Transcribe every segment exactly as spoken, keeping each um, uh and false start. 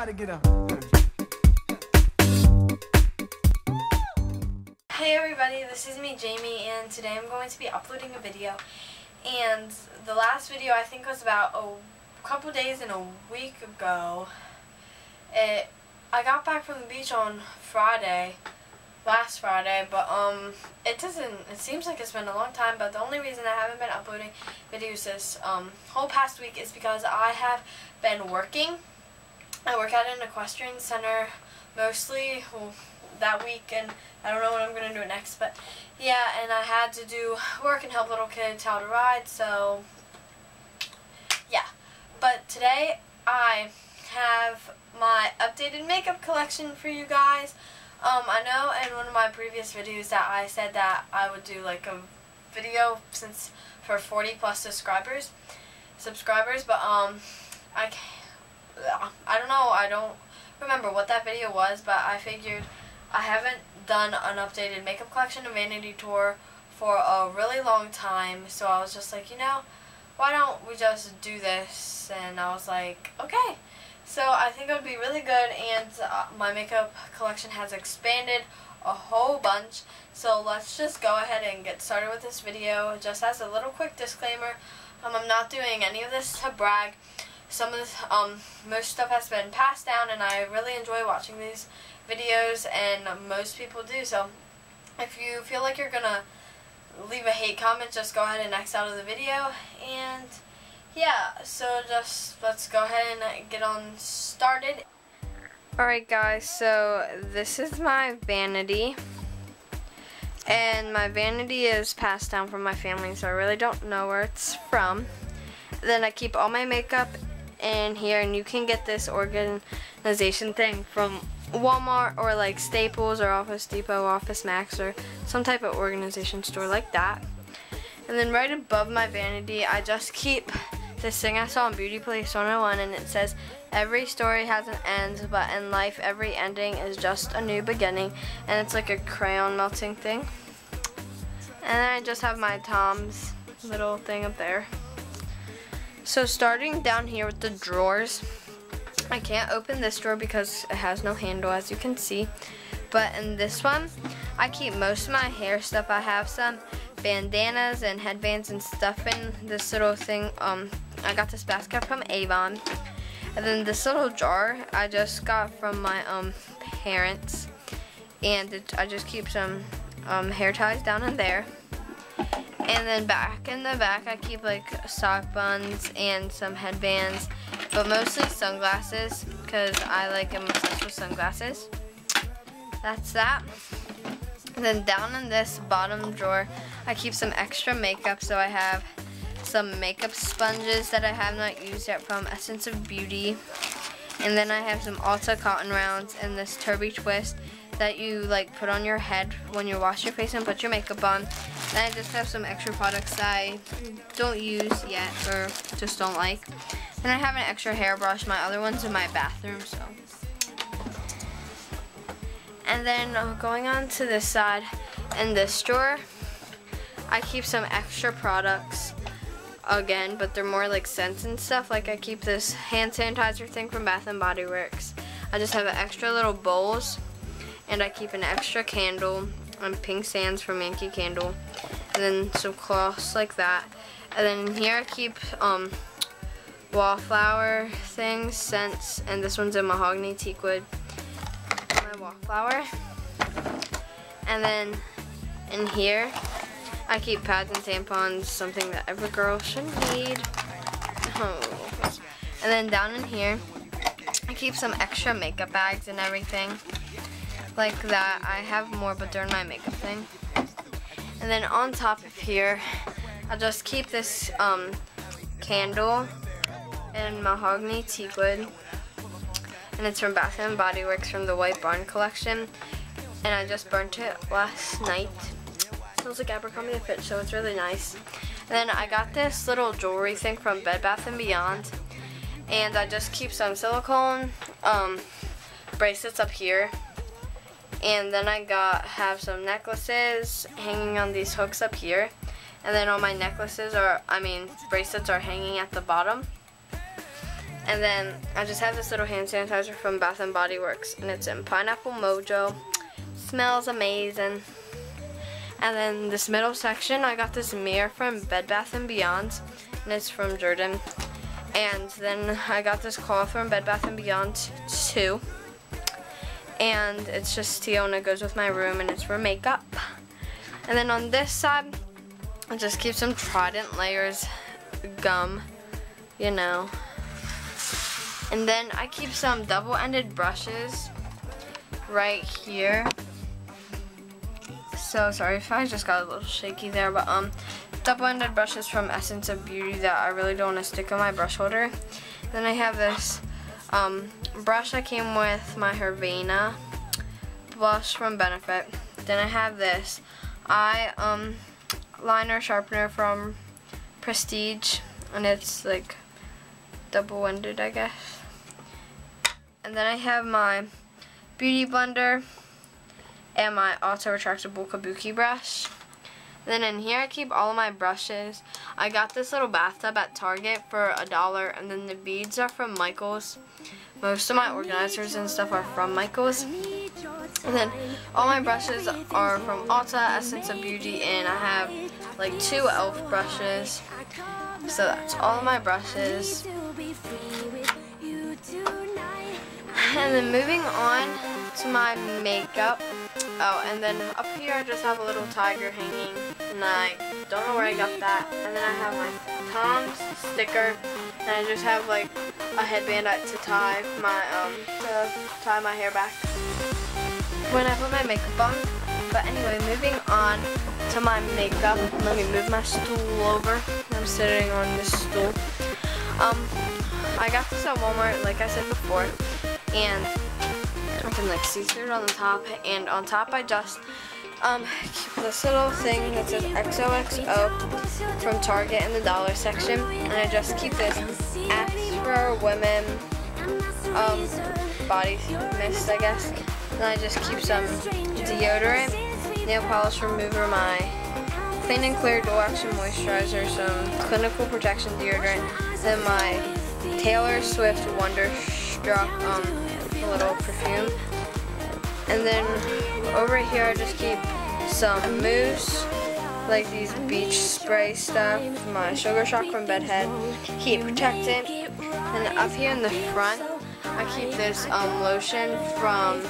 Everybody get up. Hey everybody, this is me, Jamie, and today I'm going to be uploading a video. And the last video, I think, was about a couple days and a week ago. It, I got back from the beach on Friday, last Friday, but um, it doesn't, it seems like it's been a long time, but the only reason I haven't been uploading videos this um, whole past week is because I have been working. I work at an equestrian center mostly, well, that week, and I don't know what I'm going to do next, but yeah, and I had to do work and help little kids how to ride, so yeah. But today I have my updated makeup collection for you guys. Um, I know in one of my previous videos that I said that I would do like a video since for forty plus subscribers, subscribers, but um, I can't, I don't know, I don't remember what that video was, but I figured I haven't done an updated makeup collection and vanity tour for a really long time, so I was just like, you know, why don't we just do this? And I was like, okay. So I think it would be really good, and uh, my makeup collection has expanded a whole bunch. So let's just go ahead and get started with this video. Just as a little quick disclaimer, um, I'm not doing any of this to brag. Some of this, um, most stuff has been passed down, and I really enjoy watching these videos, and most people do. So if you feel like you're gonna leave a hate comment, just go ahead and X out of the video. And yeah, so just let's go ahead and get on started. Alright guys, so this is my vanity, and my vanity is passed down from my family, so I really don't know where it's from. Then I keep all my makeup in here, and you can get this organization thing from Walmart or like Staples or Office Depot, Office Max, or some type of organization store like that. And then right above my vanity, I just keep this thing I saw in Beauty Place one oh one, and it says, every story has an end, but in life every ending is just a new beginning. And it's like a crayon melting thing. And then I just have my Tom's little thing up there. So starting down here with the drawers, I can't open this drawer because it has no handle, as you can see. But in this one, I keep most of my hair stuff. I have some bandanas and headbands and stuff in this little thing. Um, I got this basket from Avon. And then this little jar I just got from my um, parents. And it, I just keep some um, hair ties down in there. And then back in the back, I keep like sock buns and some headbands. But mostly sunglasses, because I like am obsessed with sunglasses. That's that. And then down in this bottom drawer, I keep some extra makeup. So I have some makeup sponges that I have not used yet from Essence of Beauty. And then I have some Ulta cotton rounds and this Turby Twist that you like put on your head when you wash your face and put your makeup on. And I just have some extra products that I don't use yet or just don't like. And I have an extra hairbrush. My other one's in my bathroom, so. And then uh, going on to this side, in this drawer, I keep some extra products again, but they're more like scents and stuff. Like I keep this hand sanitizer thing from Bath and Body Works. I just have extra little bowls, and I keep an extra candle and pink sands from Yankee Candle, and then some cloths like that. And then here I keep um, wallflower things, scents, and this one's in mahogany teakwood. Wallflower. And then in here I keep pads and tampons, something that every girl should need. Oh. And then down in here I keep some extra makeup bags and everything like that. I have more, but they're in my makeup thing. And then on top of here I just keep this um, candle in mahogany teakwood. And it's from Bath and Body Works from the White Barn Collection. And I just burnt it last night. It smells like Abercrombie and Fitch, so it's really nice. And then I got this little jewelry thing from Bed Bath and Beyond. And I just keep some silicone um, bracelets up here. And then I got have some necklaces hanging on these hooks up here. And then all my necklaces are, I mean, bracelets are hanging at the bottom. And then I just have this little hand sanitizer from Bath and Body Works, and it's in Pineapple Mojo. Smells amazing. And then this middle section, I got this mirror from Bed Bath and Beyond, and it's from Jordan. And then I got this cloth from Bed Bath and Beyond too. And it's just teal, and it goes with my room, and it's for makeup. And then on this side, I just keep some Trident layers gum, you know. And then I keep some double-ended brushes right here. So sorry if I just got a little shaky there, but um, double-ended brushes from Essence of Beauty that I really don't want to stick on my brush holder. Then I have this um, brush that came with my Hervana blush from Benefit. Then I have this eye um, liner sharpener from Prestige, and it's like double-ended, I guess. And then I have my beauty blender and my auto-retractable kabuki brush. Then in here I keep all of my brushes. I got this little bathtub at Target for a dollar, and then the beads are from Michael's. Most of my organizers and stuff are from Michael's. And then all my brushes are from Ulta, Essence of Beauty, and I have like two E L F brushes. So that's all of my brushes. And then moving on to my makeup. Oh, and then up here I just have a little tiger hanging, and I don't know where I got that. And then I have my Tom's sticker, and I just have like a headband to tie my um to tie my hair back when I put my makeup on. But anyway, moving on to my makeup. Let me move my stool over. I'm sitting on this stool. Um, I got this at Walmart, like I said before, and I can like see through it on the top, and on top I just um, keep this little thing that says X O X O from Target in the dollar section, and I just keep this Afro Women um, body mist, I guess, and I just keep some deodorant, nail polish remover, my Clean and Clear Dual Action Moisturizer, some Clinical Protection deodorant, then my Taylor Swift Wonderstruck um, little perfume. And then over here I just keep some mousse, like these beach spray stuff, my Sugar Shock from Bedhead, Heat Protectant. And up here in the front I keep this um, lotion from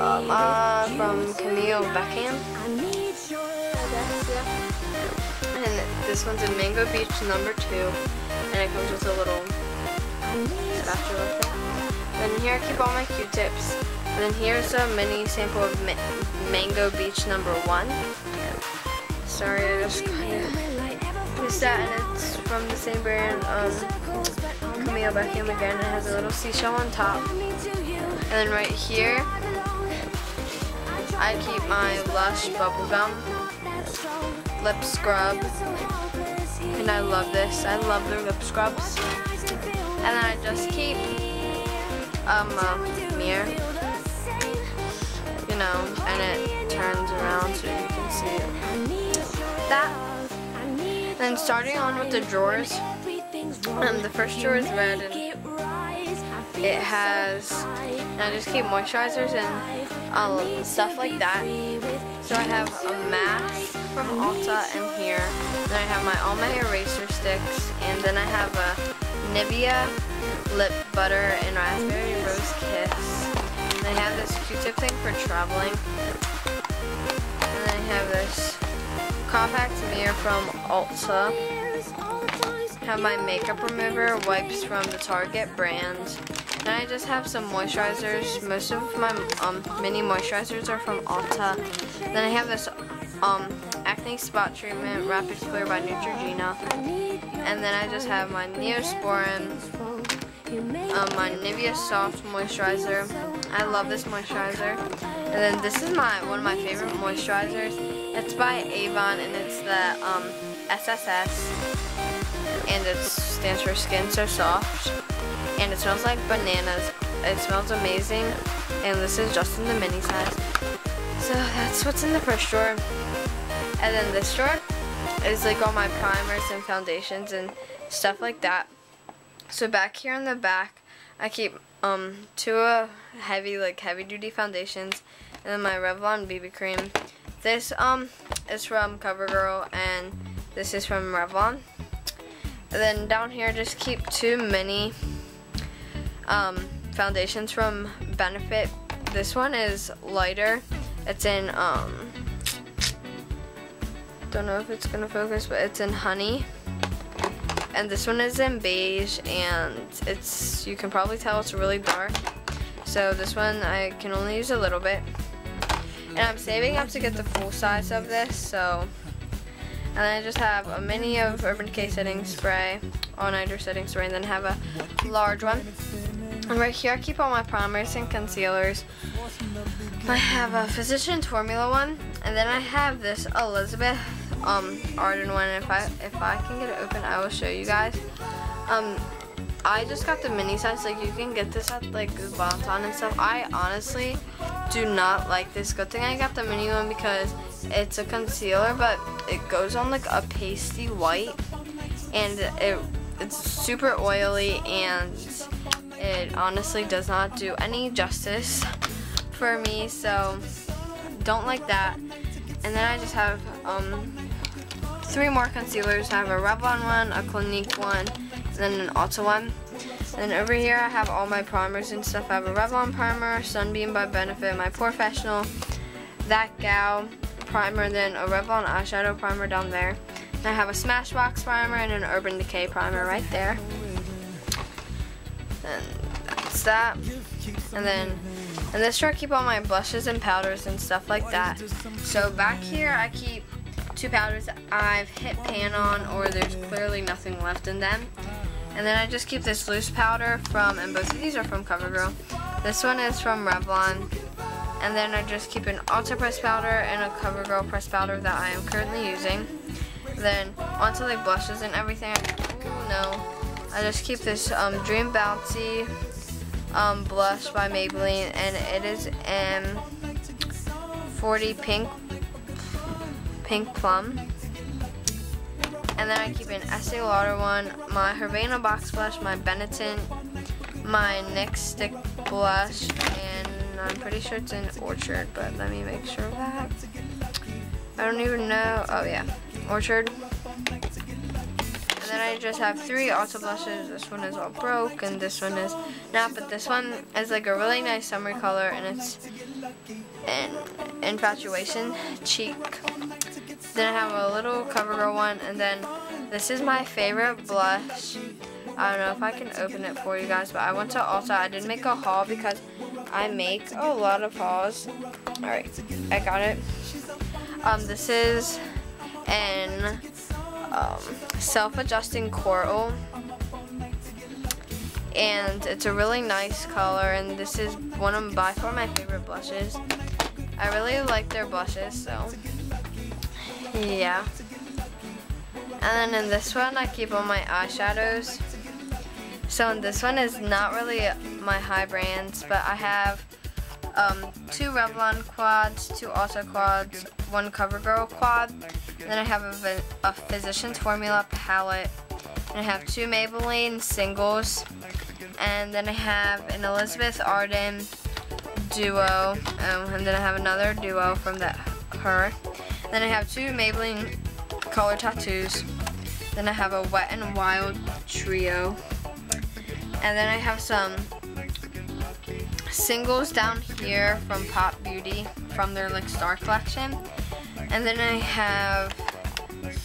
um, uh, from Camille Beckman, and this one's in Mango Beach number two, and it comes with a little spatula thing. And here I keep all my Q-tips. And then here's a mini sample of Ma Mango Beach number one. Sorry, I just kind of missed that. And it's from the same brand, um, Camille Beckman again. It has a little seashell on top. And then right here, I keep my Lush Bubblegum Lip Scrub. And I love this. I love their lip scrubs. And then I just keep Um, uh, mirror, you know, and it turns around so you can see it. That. And then starting on with the drawers, um, the first drawer is red, and it has, and I just keep moisturizers and um, stuff like that. So I have a mask from Ulta in here, then I have my all my eraser sticks, and then I have a Nivea Lip Butter and Raspberry Rose Kiss. And I have this Q-tip thing for traveling. And I have this compact mirror from Ulta. I have my makeup remover wipes from the Target brand. And I just have some moisturizers. Most of my um, mini moisturizers are from Ulta. Then I have this um, acne spot treatment Rapid Clear by Neutrogena. And then I just have my Neosporin. Um, my Nivea Soft Moisturizer. I love this moisturizer. And then this is my one of my favorite moisturizers. It's by Avon, and it's the um, S S S, and it stands for Skin So Soft. And it smells like bananas. It smells amazing. And this is just in the mini size. So that's what's in the first drawer. And then this drawer is like all my primers and foundations and stuff like that. So back here in the back, I keep um two uh, heavy like heavy duty foundations, and then my Revlon B B cream. This um is from Covergirl, and this is from Revlon. And then down here, just keep two mini um, foundations from Benefit. This one is lighter. It's in um, don't know if it's gonna focus, but it's in honey. And this one is in beige, and it's, you can probably tell it's really dark. So this one I can only use a little bit. And I'm saving up to get the full size of this, so. And then I just have a mini of Urban Decay setting spray, all-nighter setting spray, and then have a large one. And right here I keep all my primers and concealers. I have a Physicians Formula one, and then I have this Elizabeth um, Arden one. If I if I can get it open, I will show you guys. Um, I just got the mini size. Like, you can get this at like Bonton and stuff. I honestly do not like this. Good thing I got the mini one because it's a concealer, but it goes on like a pasty white, and it it's super oily, and it honestly does not do any justice for me, so don't like that. And then I just have um, three more concealers. I have a Revlon one, a Clinique one, and then an Ulta one. And then over here I have all my primers and stuff. I have a Revlon primer, Sunbeam by Benefit, my Professional, That Gal primer, then a Revlon eyeshadow primer down there. And I have a Smashbox primer and an Urban Decay primer right there. And that's that. And then in this drawer I keep all my blushes and powders and stuff like that. So back here I keep two powders I've hit pan on, or there's clearly nothing left in them. And then I just keep this loose powder from, and both of these are from CoverGirl. This one is from Revlon. And then I just keep an Ulta press powder and a CoverGirl press powder that I am currently using. Then onto the blushes and everything. Ooh, no. I just keep this um, Dream Bouncy um, blush by Maybelline, and it is in forty pink, pink plum. And then I keep an Estee Lauder one, my Hervana box blush, my Benetton, my N Y X stick blush, and I'm pretty sure it's in Orchard, but let me make sure of that. I don't even know. Oh yeah, Orchard. And then I just have three Ulta blushes. This one is all broke, and this one is not. But this one is like a really nice summery color, and it's an Infatuation cheek. Then I have a little CoverGirl one, and then this is my favorite blush. I don't know if I can open it for you guys, but I went to Ulta. I did make a haul because I make a lot of hauls. Alright, I got it. Um, this is an um, self-adjusting coral, and it's a really nice color, and this is one of by far my favorite blushes. I really like their blushes, so yeah. And then in this one I keep all my eyeshadows. So in this one is not really my high brands, but I have um, two Revlon quads, two Ulta quads, one CoverGirl quad, and then I have a, a Physicians Formula palette, and I have two Maybelline singles, and then I have an Elizabeth Arden duo, um, and then I have another duo from that her. Then I have two Maybelline color tattoos. Then I have a Wet n Wild trio. And then I have some singles down here from Pop Beauty, from their like Star collection. And then I have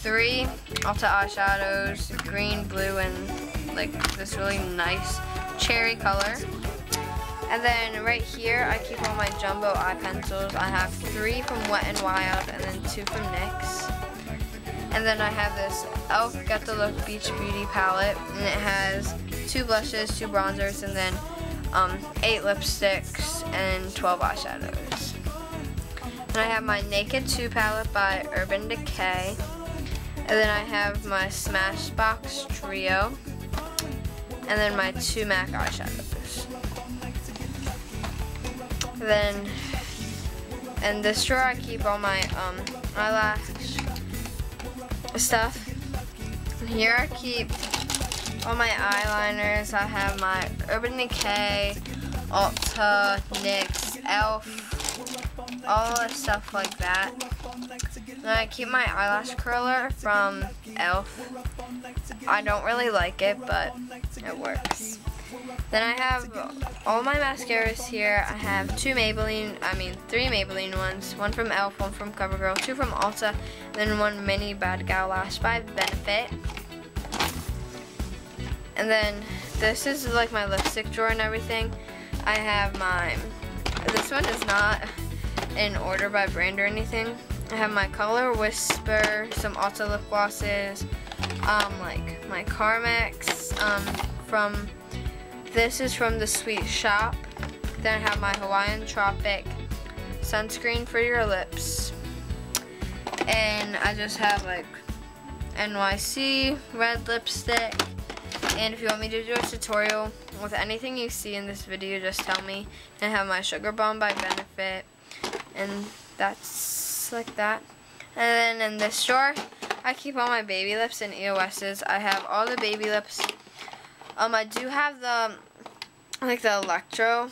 three Ulta eyeshadows, green, blue, and like this really nice cherry color. And then right here I keep all my jumbo eye pencils. I have three from Wet n Wild, and then two from N Y X. And then I have this E L F Get the Look Beach Beauty palette, and it has two blushes, two bronzers, and then um, eight lipsticks and twelve eyeshadows. And I have my Naked two palette by Urban Decay, and then I have my Smashbox trio, and then my two MAC eyeshadows. And then in this drawer I keep all my um, eyelash stuff. And here I keep For my eyeliners, I have my Urban Decay, Ulta, NYX, E L F, all the stuff like that. And I keep my eyelash curler from E L F. I don't really like it, but it works. Then I have all my mascaras here. I have two Maybelline, I mean three Maybelline ones, one from E L F, one from Covergirl, two from Ulta, and then one mini Bad Gal Lash by Benefit. And then this is like my lipstick drawer and everything. I have mine. This one is not in order by brand or anything. I have my Color Whisper, some Ulta lip glosses, um, like my Carmex um, from. This is from the Sweet Shop. Then I have my Hawaiian Tropic sunscreen for your lips. And I just have like N Y C red lipstick. And if you want me to do a tutorial with anything you see in this video, just tell me. And I have my Sugar Bomb by Benefit. And that's like that. And then in this drawer, I keep all my baby lips and E O S's. I have all the baby lips. Um, I do have the, like the Electro,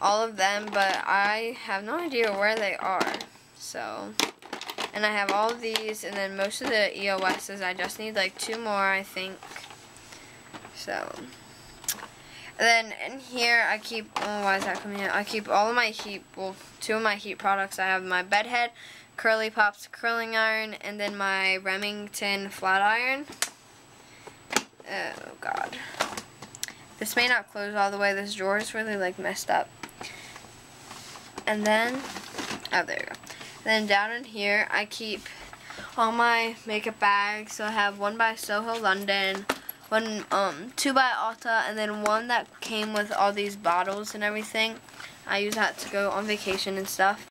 all of them, but I have no idea where they are, so, and I have all of these, and then most of the E O S's, I just need like two more, I think, so, and then in here, I keep, oh, why is that coming out, I keep all of my heat, well, two of my heat products. I have my Bed Head, Curly Pops curling iron, and then my Remington flat iron. Oh god. This may not close all the way. This drawer is really like messed up. And then, oh there you go. And then down in here I keep all my makeup bags. So I have one by Soho London, one um two by Ulta, and then one that came with all these bottles and everything. I use that to go on vacation and stuff.